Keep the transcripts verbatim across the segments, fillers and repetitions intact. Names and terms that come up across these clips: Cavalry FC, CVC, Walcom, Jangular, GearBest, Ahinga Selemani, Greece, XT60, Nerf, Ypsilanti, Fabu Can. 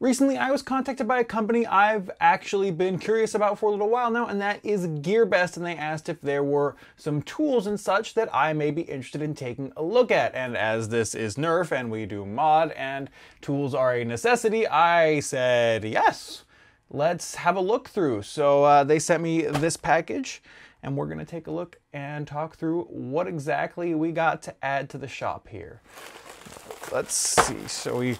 Recently, I was contacted by a company I've actually been curious about for a little while now, and that is GearBest, and they asked if there were some tools and such that I may be interested in taking a look at. And as this is Nerf and we do mod and tools are a necessity, I said yes, let's have a look through. So uh, they sent me this package, and we're gonna take a look and talk through what exactly we got to add to the shop here. Let's see, so we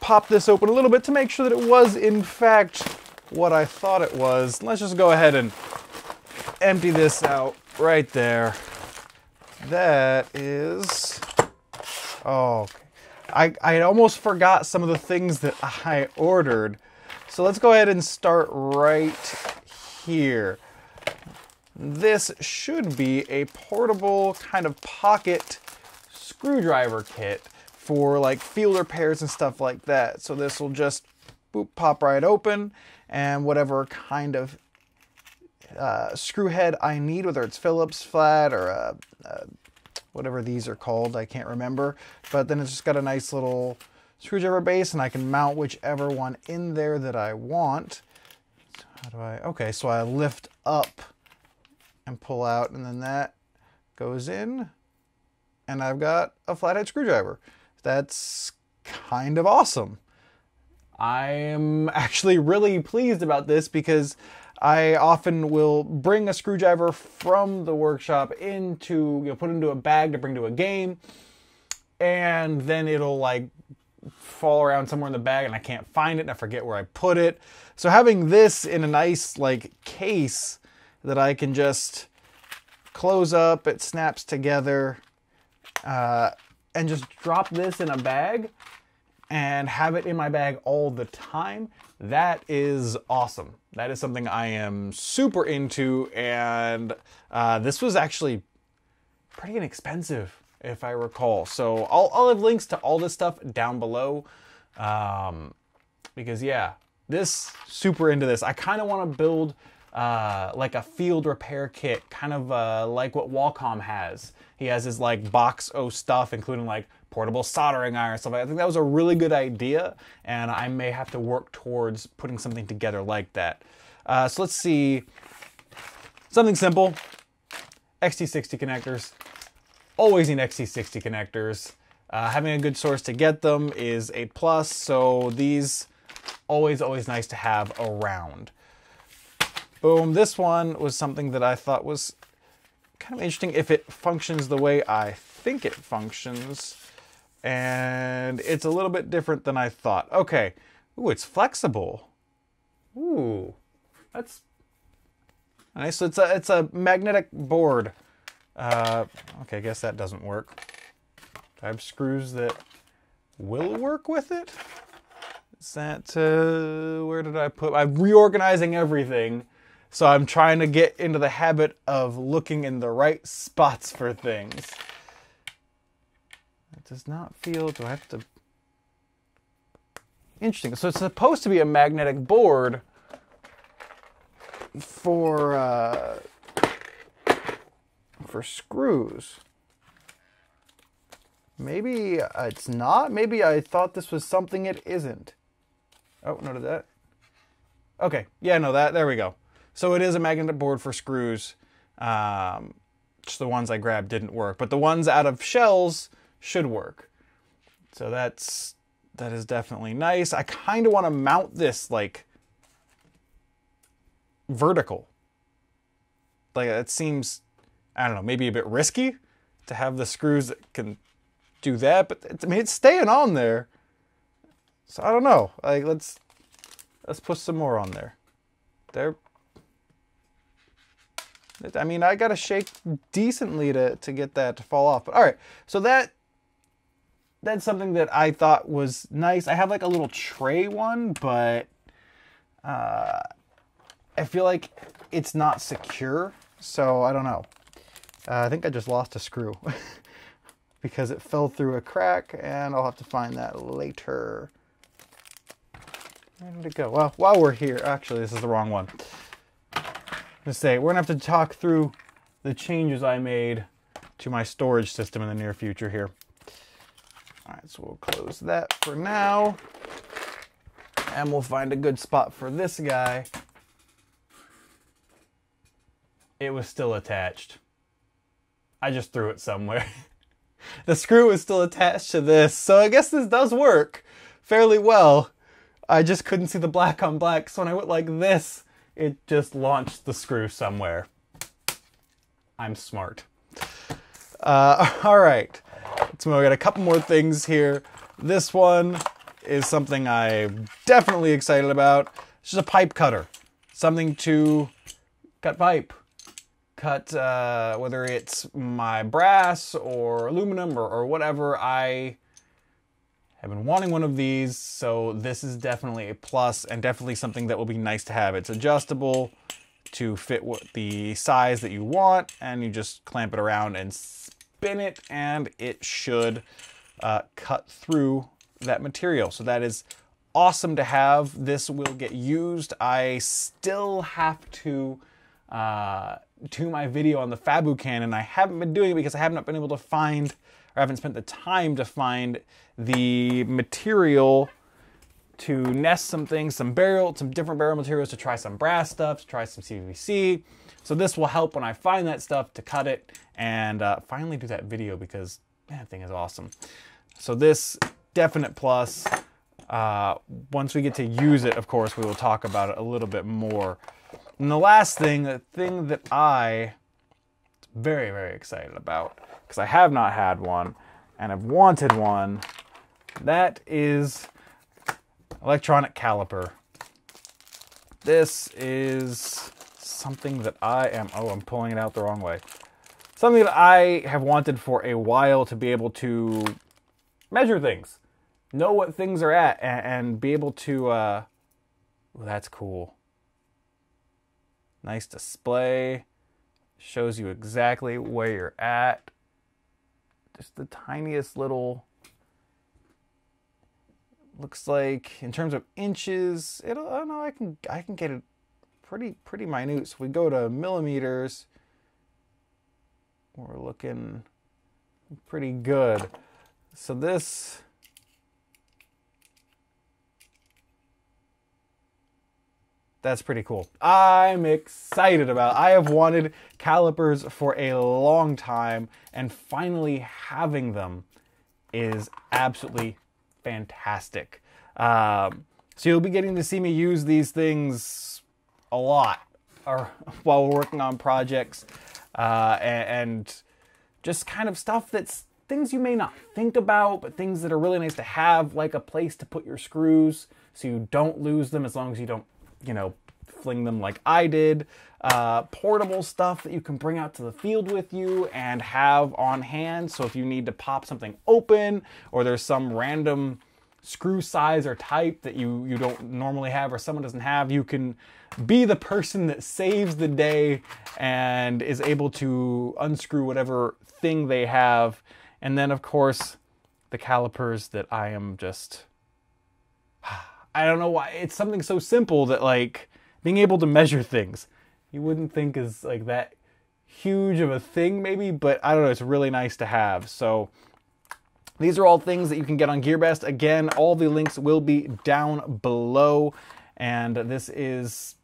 pop this open a little bit to make sure that it was in fact what I thought it was. Let's just go ahead and empty this out right there. That is, oh, okay. I, I almost forgot some of the things that I ordered. So let's go ahead and start right here. This should be a portable kind of pocket screwdriver kit for like field repairs and stuff like that. So this will just boop, pop right open, and whatever kind of uh, screw head I need, whether it's Phillips, flat, or uh, uh, whatever these are called, I can't remember. But then it's just got a nice little screwdriver base, and I can mount whichever one in there that I want. So how do I, okay, so I lift up and pull out, and then that goes in, and I've got a flathead screwdriver. That's kind of awesome. I am actually really pleased about this because I often will bring a screwdriver from the workshop into, you know, put into a bag to bring to a game, and then it'll like fall around somewhere in the bag and I can't find it and I forget where I put it. So having this in a nice like case that I can just close up, it snaps together, uh, and just drop this in a bag and have it in my bag all the time. That is awesome. That is something I am super into, and uh, this was actually pretty inexpensive if I recall. So I'll, I'll have links to all this stuff down below, um, because yeah, this, super into this. I kind of want to build Uh, like a field repair kit, kind of uh, like what Walcom has. He has his like box of stuff, including like portable soldering iron and stuff. I think that was a really good idea, and I may have to work towards putting something together like that. Uh, so let's see, something simple. X T sixty connectors. Always need X T sixty connectors. Uh, having a good source to get them is a plus. So these always, always nice to have around. Boom, this one was something that I thought was kind of interesting if it functions the way I think it functions. And it's a little bit different than I thought. Okay, ooh, it's flexible. Ooh, that's nice. So it's a, it's a magnetic board. Uh, okay, I guess that doesn't work. I have screws that will work with it. Is that, uh, where did I put, I'm reorganizing everything. So I'm trying to get into the habit of looking in the right spots for things. It does not feel, do I have to? Interesting. So it's supposed to be a magnetic board for, uh, for screws. Maybe it's not. Maybe I thought this was something it isn't. Oh, noted that. Okay. Yeah, no, that, there we go. So it is a magnet board for screws. Um, just the ones I grabbed didn't work, but the ones out of shells should work. So that's, that is definitely nice. I kind of want to mount this like vertical. Like it seems, I don't know, maybe a bit risky to have the screws that can do that, but it's, I mean, it's staying on there. So I don't know, like let's, let's put some more on there. There. I mean, I gotta shake decently to, to get that to fall off. But all right, so that that's something that I thought was nice. I have like a little tray one, but uh, I feel like it's not secure, so I don't know. Uh, I think I just lost a screw because it fell through a crack, and I'll have to find that later. Where did it go? Well, while we're here, actually, this is the wrong one. To say we're gonna have to talk through the changes I made to my storage system in the near future here. All right, so we'll close that for now. and we'll find a good spot for this guy. It was still attached. I just threw it somewhere. The screw was still attached to this, so I guess this does work fairly well. I just couldn't see the black on black, so when I went like this, it just launched the screw somewhere. I'm smart. Uh, all right, so we got a couple more things here. This one is something I'm definitely excited about. It's just a pipe cutter, something to cut pipe. Cut, uh, whether it's my brass or aluminum or, or whatever. I have been wanting one of these, so this is definitely a plus and definitely something that will be nice to have. It's adjustable to fit what the size that you want, and you just clamp it around and spin it, and it should uh, cut through that material. So that is awesome to have. This will get used. I still have to uh, do my video on the Fabu Can, and I haven't been doing it because I have not been able to find, or I haven't spent the time to find the material to nest some things, some barrel, some different barrel materials, to try some brass stuff, to try some C V C. So this will help when I find that stuff to cut it and uh, finally do that video, because man, that thing is awesome. So this, definite plus. Uh, once we get to use it, of course, we will talk about it a little bit more. And the last thing, the thing that I'm very, very excited about, because I have not had one and I've wanted one, that is electronic caliper. This is something that I am, oh, I'm pulling it out the wrong way. Something that I have wanted for a while, to be able to measure things, know what things are at, and, and be able to, uh, well, that's cool. Nice display, shows you exactly where you're at. Just the tiniest little, looks like in terms of inches, it'll, I don't know, I can, I can get it pretty, pretty minute. So we go to millimeters, we're looking pretty good. So this, that's pretty cool. I'm excited about it. I have wanted calipers for a long time, and finally having them is absolutely fantastic. Um, so you'll be getting to see me use these things a lot, or while we're working on projects, uh, and, and just kind of stuff that's things you may not think about, but things that are really nice to have, like a place to put your screws so you don't lose them, as long as you don't, you know, fling them like I did. Uh, portable stuff that you can bring out to the field with you and have on hand. So if you need to pop something open, or there's some random screw size or type that you, you don't normally have, or someone doesn't have, you can be the person that saves the day and is able to unscrew whatever thing they have. And then of course, the calipers that I am just, I don't know why, it's something so simple that, like, being able to measure things, you wouldn't think is like that huge of a thing maybe, but I don't know, it's really nice to have. So these are all things that you can get on GearBest. Again, all the links will be down below. And this is,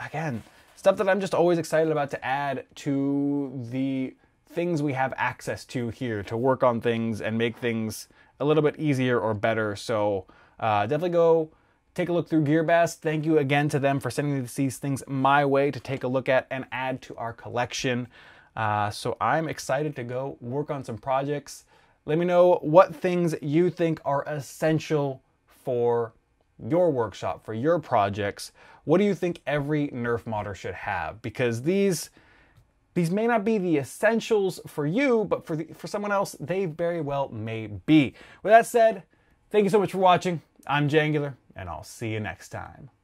again, stuff that I'm just always excited about to add to the things we have access to here, to work on things and make things a little bit easier or better. So Uh, definitely go take a look through GearBest. Thank you again to them for sending these things my way to take a look at and add to our collection. Uh, so I'm excited to go work on some projects. Let me know what things you think are essential for your workshop, for your projects. What do you think every Nerf modder should have? Because these These may not be the essentials for you, but for, the, for someone else, they very well may be. With that said, thank you so much for watching. I'm Jangular, and I'll see you next time.